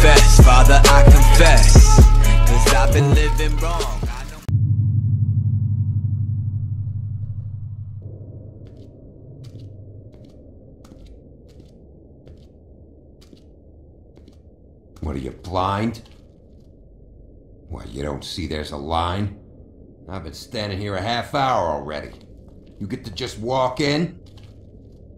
confess, Father, I confess, 'cause I've been living wrong. What are you, blind? Why, you don't see there's a line? I've been standing here a half hour already. You get to just walk in?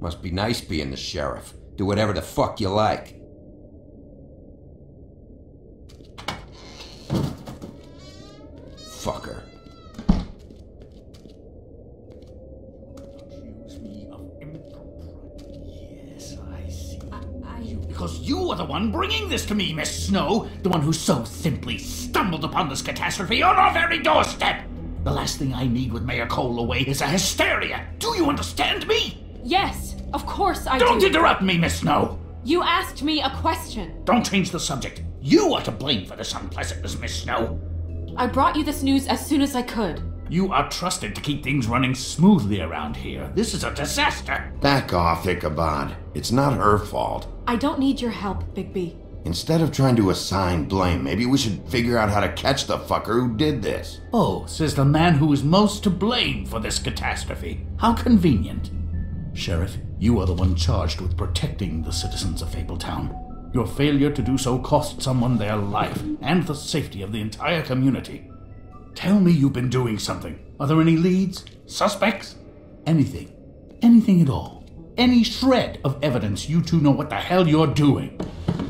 Must be nice being the sheriff. Do whatever the fuck you like. Fucker. Accuse me of impropriety. Yes, I see. Because you are the one bringing this to me, Miss Snow. The one who so simply stumbled upon this catastrophe on our very doorstep. The last thing I need with Mayor Cole away is a hysteria. Do you understand me? Yes, of course I do. Don't interrupt me, Miss Snow. You asked me a question. Don't change the subject. You are to blame for this unpleasantness, Miss Snow. I brought you this news as soon as I could. You are trusted to keep things running smoothly around here. This is a disaster. Back off, Ichabod. It's not her fault. I don't need your help, Bigby. Instead of trying to assign blame, maybe we should figure out how to catch the fucker who did this. Oh, says the man who is most to blame for this catastrophe. How convenient. Sheriff, you are the one charged with protecting the citizens of Fabletown. Your failure to do so cost someone their life and the safety of the entire community. Tell me you've been doing something. Are there any leads? Suspects? Anything. Anything at all. Any shred of evidence you two know what the hell you're doing.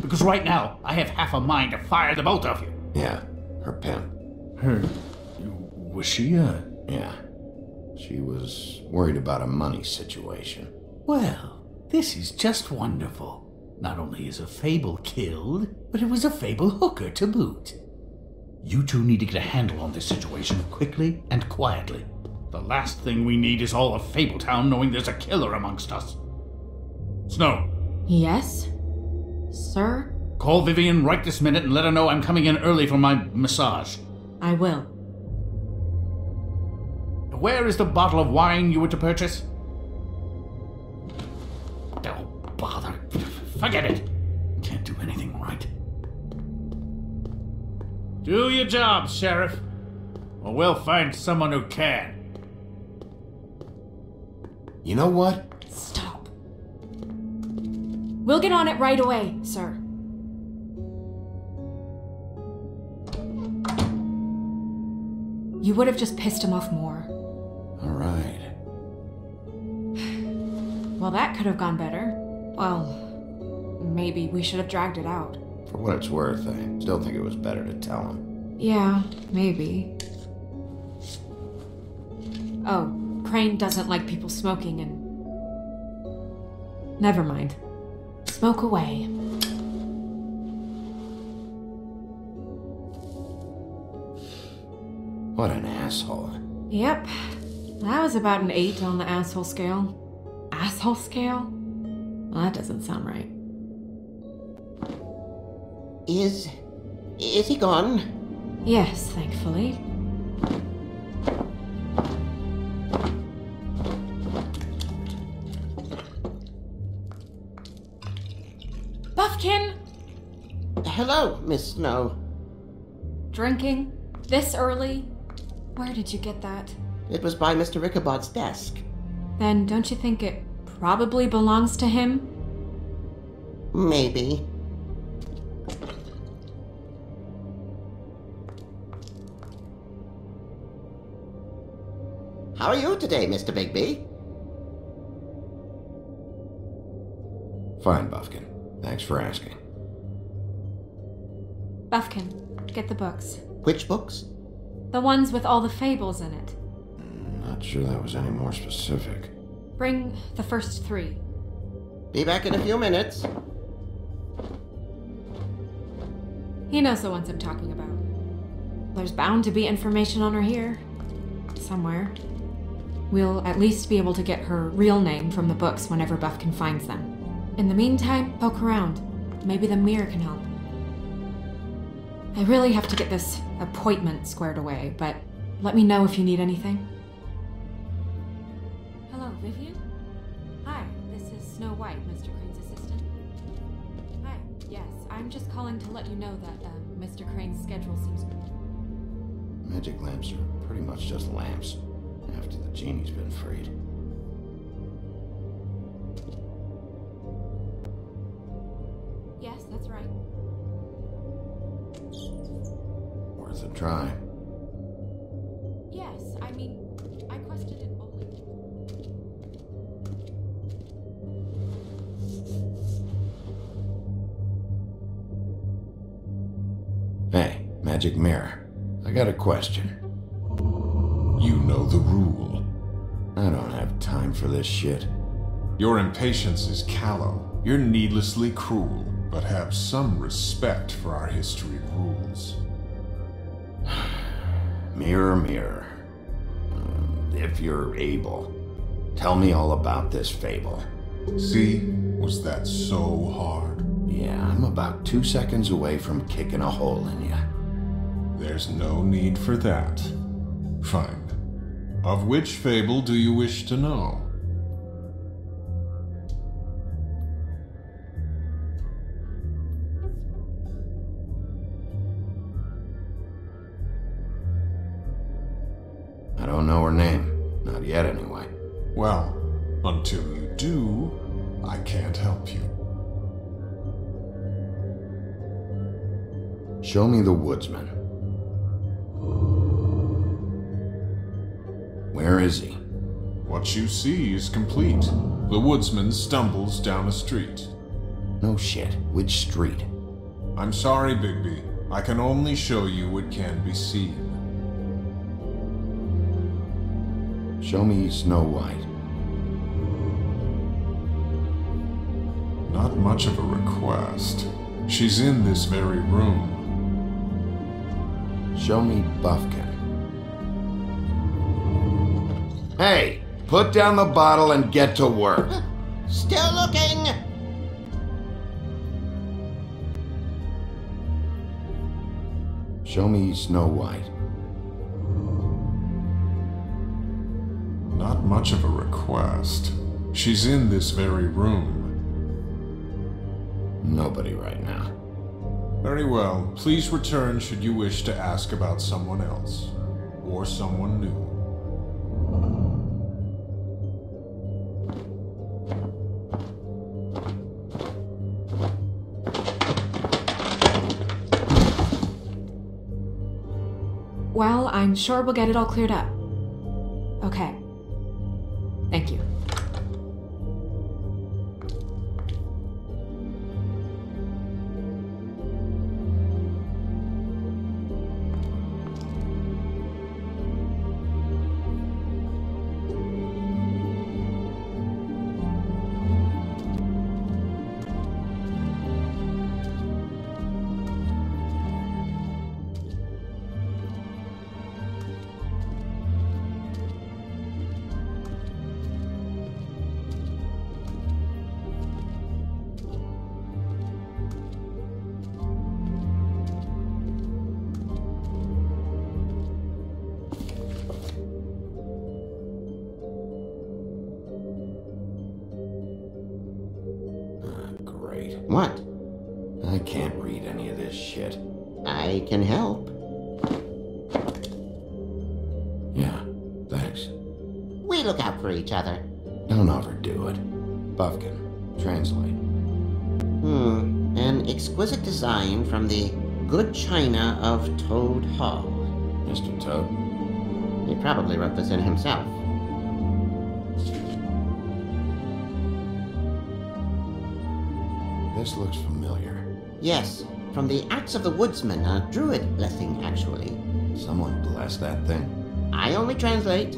Because right now, I have half a mind to fire the both of you. Yeah, her pimp. Her... was she a... Yeah. She was worried about a money situation. Well, this is just wonderful. Not only is a fable killed, but it was a fable hooker to boot. You two need to get a handle on this situation quickly and quietly. The last thing we need is all of Fabletown knowing there's a killer amongst us. Snow. Yes? Sir? Call Vivian right this minute and let her know I'm coming in early for my massage. I will. Where is the bottle of wine you were to purchase? Don't bother. Forget it. Can't do anything right. Do your job, Sheriff, or we'll find someone who can. You know what? Stop. We'll get on it right away, sir. You would have just pissed him off more. All right. Well, that could have gone better. Well, maybe we should have dragged it out. For what it's worth, I still think it was better to tell him. Yeah, maybe. Oh, Crane doesn't like people smoking and... Never mind. Smoke away. What an asshole. Yep. That was about an 8 on the asshole scale. Asshole scale? Well, that doesn't sound right. Is he gone? Yes, thankfully. Bufkin! Hello, Miss Snow. Drinking? This early? Where did you get that? It was by Mr. Ichabod's desk. Then don't you think it probably belongs to him? Maybe. How are you today, Mr. Bigby? Fine, Bufkin. Thanks for asking. Bufkin, get the books. Which books? The ones with all the fables in it. Not sure that was any more specific. Bring the first 3. Be back in a few minutes. He knows the ones I'm talking about. There's bound to be information on her here. Somewhere. We'll at least be able to get her real name from the books whenever Bufkin finds them. In the meantime, poke around. Maybe the mirror can help. I really have to get this appointment squared away, but let me know if you need anything. Hello, Vivian? Hi, this is Snow White, Mr. Crane's assistant. Hi. Yes, I'm just calling to let you know that Mr. Crane's schedule seems... Magic lamps are pretty much just lamps, after the genie's been freed. Yes, that's right. Worth a try. Yes, I mean, I questioned it only. Hey, Magic Mirror, I got a question. You know the rule. I don't have time for this shit. Your impatience is callow. You're needlessly cruel, but have some respect for our history of rules. Mirror, mirror. If you're able, tell me all about this fable. See? Was that so hard? Yeah, I'm about 2 seconds away from kicking a hole in you. There's no need for that. Fine. Of which fable do you wish to know? I don't know her name. Not yet, anyway. Well, until you do, I can't help you. Show me the woodsman. Where is he? What you see is complete. The woodsman stumbles down a street. No shit. Which street? I'm sorry, Bigby. I can only show you what can be seen. Show me Snow White. Not much of a request. She's in this very room. Show me Bufkin. Hey! Put down the bottle and get to work! Still looking! Show me Snow White. Not much of a request. She's in this very room. Nobody right now. Very well. Please return should you wish to ask about someone else. Or someone new. Well, I'm sure we'll get it all cleared up. Okay. Thank you. What? I can't read any of this shit. I can help. Yeah, thanks. We look out for each other. Don't overdo it. Bufkin, translate. An exquisite design from the good china of Toad Hall. Mr. Toad? He probably wrote this in himself. This looks familiar. Yes, from the Axe of the Woodsman, a druid blessing, actually. Someone blessed that thing. I only translate.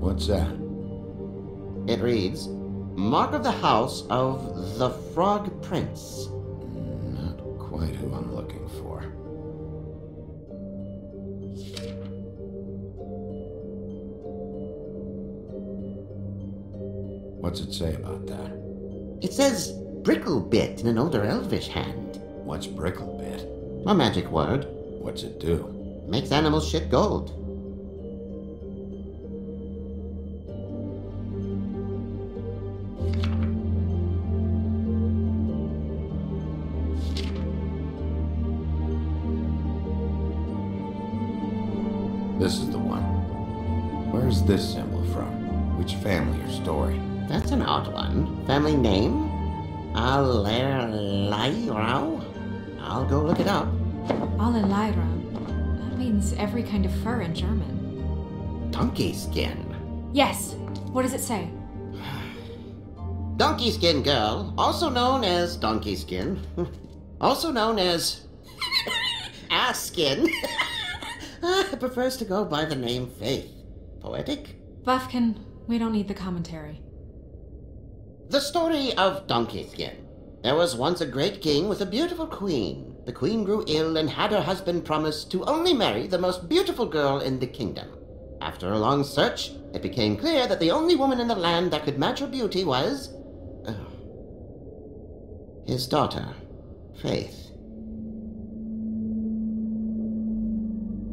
What's that? It reads, Mark of the House of the Frog Prince. Not quite who I'm looking for. What's it say about that? It says Bricklebit in an older elvish hand. What's Bricklebit? A magic word. What's it do? Makes animals shit gold. This is the one. Where's this symbol from? Which family or story? That's an odd one. Family name? Allerleirau? I'll go look it up. Allerleirau? That means every kind of fur in German. Donkey skin? Yes. What does it say? Donkey skin girl, also known as donkey skin, also known as ass skin, prefers to go by the name Faith. Poetic? Bufkin, we don't need the commentary. The story of Donkey Skin. There was once a great king with a beautiful queen. The queen grew ill and had her husband promise to only marry the most beautiful girl in the kingdom. After a long search, it became clear that the only woman in the land that could match her beauty was... his daughter, Faith.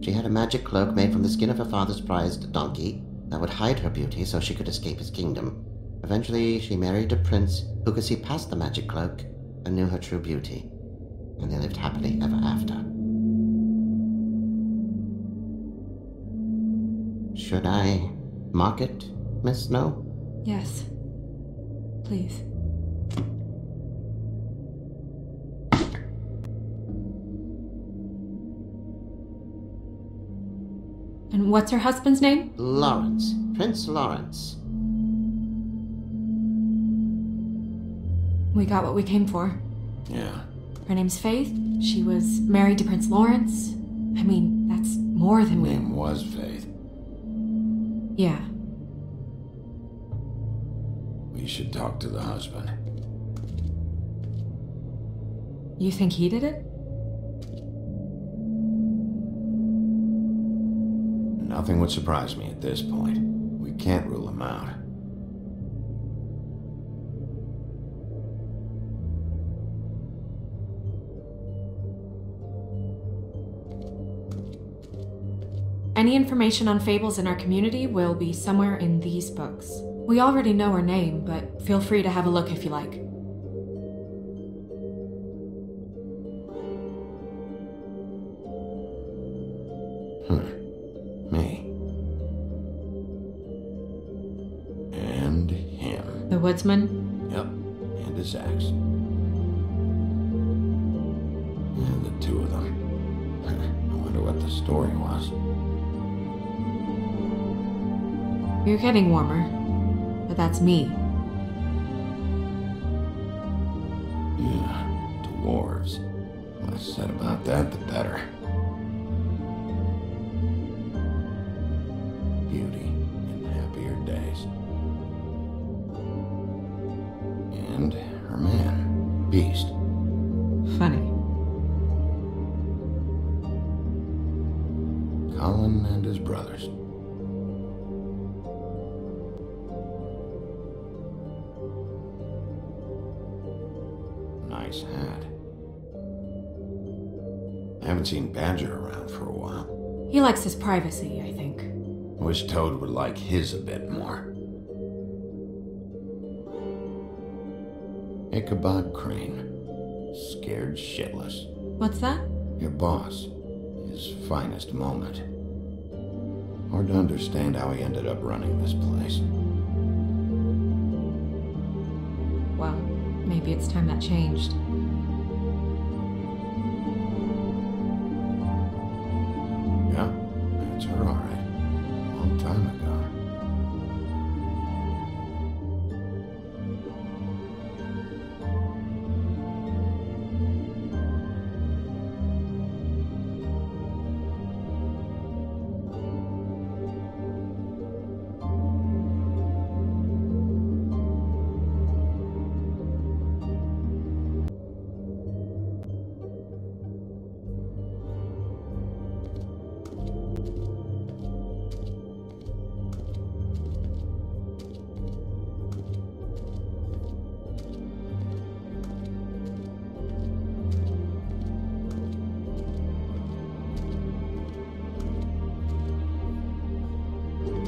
She had a magic cloak made from the skin of her father's prized donkey that would hide her beauty so she could escape his kingdom. Eventually, she married a prince who could see past the magic cloak and knew her true beauty, and they lived happily ever after. Should I mark it, Miss Snow? Yes, please. And what's her husband's name? Lawrence. Prince Lawrence. We got what we came for. Yeah. Her name's Faith. She was married to Prince Lawrence. I mean, that's more than we... Her name was Faith. Yeah. We should talk to the husband. You think he did it? Nothing would surprise me at this point. We can't rule him out. Any information on fables in our community will be somewhere in these books. We already know her name, but feel free to have a look if you like. Me. And him. The woodsman? Yep. And his axe. And the two of them. I wonder what the story was. You're getting warmer, but that's me. Yeah, dwarves. The less said about that, the better. Beauty in happier days. And her man, Beast. Funny. Colin and his brothers. Nice hat. I haven't seen Badger around for a while. He likes his privacy, I think. I wish Toad would like his a bit more. Ichabod Crane. Scared shitless. What's that? Your boss. His finest moment. Hard to understand how he ended up running this place. Well, maybe it's time that changed. Yeah, that's her all right. Long time ago.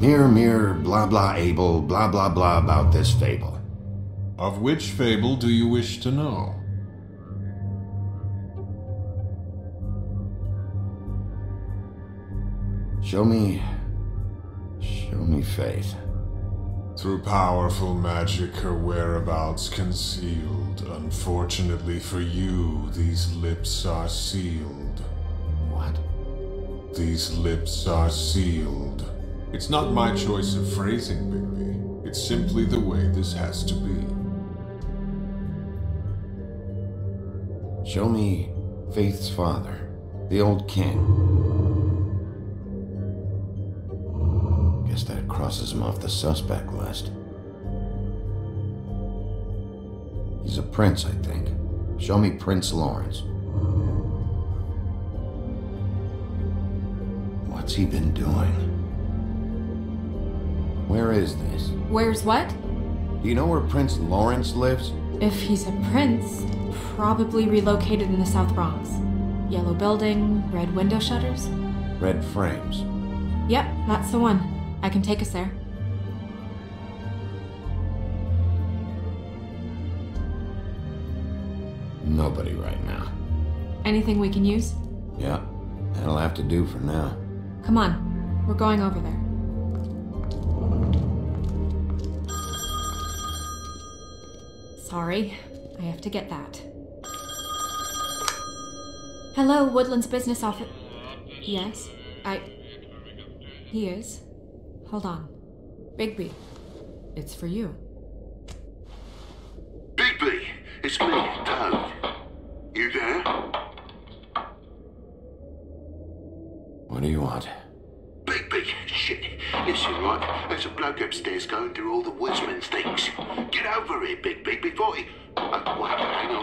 Mirror, mirror, blah, blah, able, blah, blah, blah about this fable. Of which fable do you wish to know? Show me Faith. Through powerful magic, her whereabouts concealed. Unfortunately for you, these lips are sealed. What? These lips are sealed. It's not my choice of phrasing, Bigby. It's simply the way this has to be. Show me Faith's father, the old king. Guess that crosses him off the suspect list. He's a prince, I think. Show me Prince Lawrence. What's he been doing? Where is this? Where's what? Do you know where Prince Lawrence lives? If he's a prince, probably relocated in the South Bronx. Yellow building, red window shutters. Red frames. Yep, that's the one. I can take us there. Nobody right now. Anything we can use? Yeah, that'll have to do for now. Come on, we're going over there. Sorry, I have to get that. Hello, Woodland's business office. Yes, He is. Hold on. Bigby, it's for you. Bigby, it's me, Doug. You there? What do you want? Bigby, shit. Yes, you're right. There's a bloke upstairs going through all the woodsman's things. Get over here, Bigby, before he... Oh, well, hang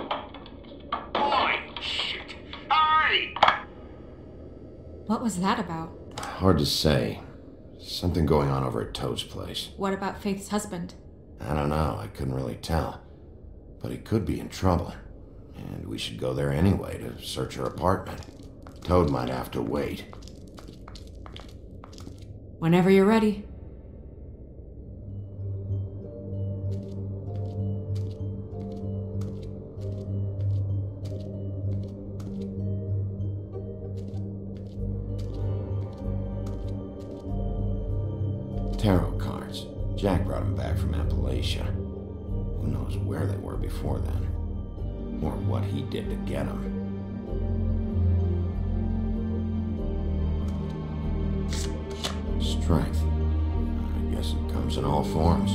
on. Boy, shit. Hey! What was that about? Hard to say. Something going on over at Toad's place. What about Faith's husband? I don't know. I couldn't really tell. But he could be in trouble. And we should go there anyway to search her apartment. Toad might have to wait. Whenever you're ready. Tarot cards. Jack brought them back from Appalachia. Who knows where they were before then? Or what he did to get him. Strength. I guess it comes in all forms.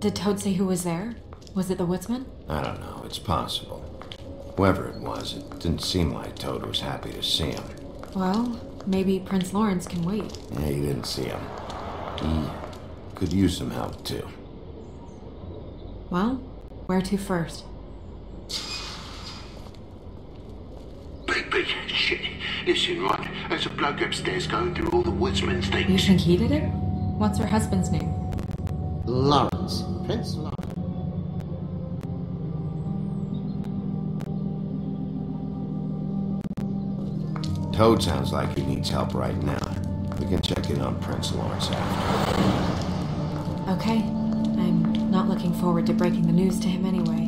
Did Toad say who was there? Was it the woodsman? I don't know. It's possible. Whoever it was, it didn't seem like Toad was happy to see him. Well, maybe Prince Lawrence can wait. Yeah, he didn't see him. He could use some help, too. Well, where to first? Big shit. Listen, right. There's a bloke upstairs going through all the woodsman's things. You think he did it? What's her husband's name? Lawrence. Prince Lawrence. Toad sounds like he needs help right now. We can check in on Prince Lawrence after. Okay. I'm not looking forward to breaking the news to him anyway.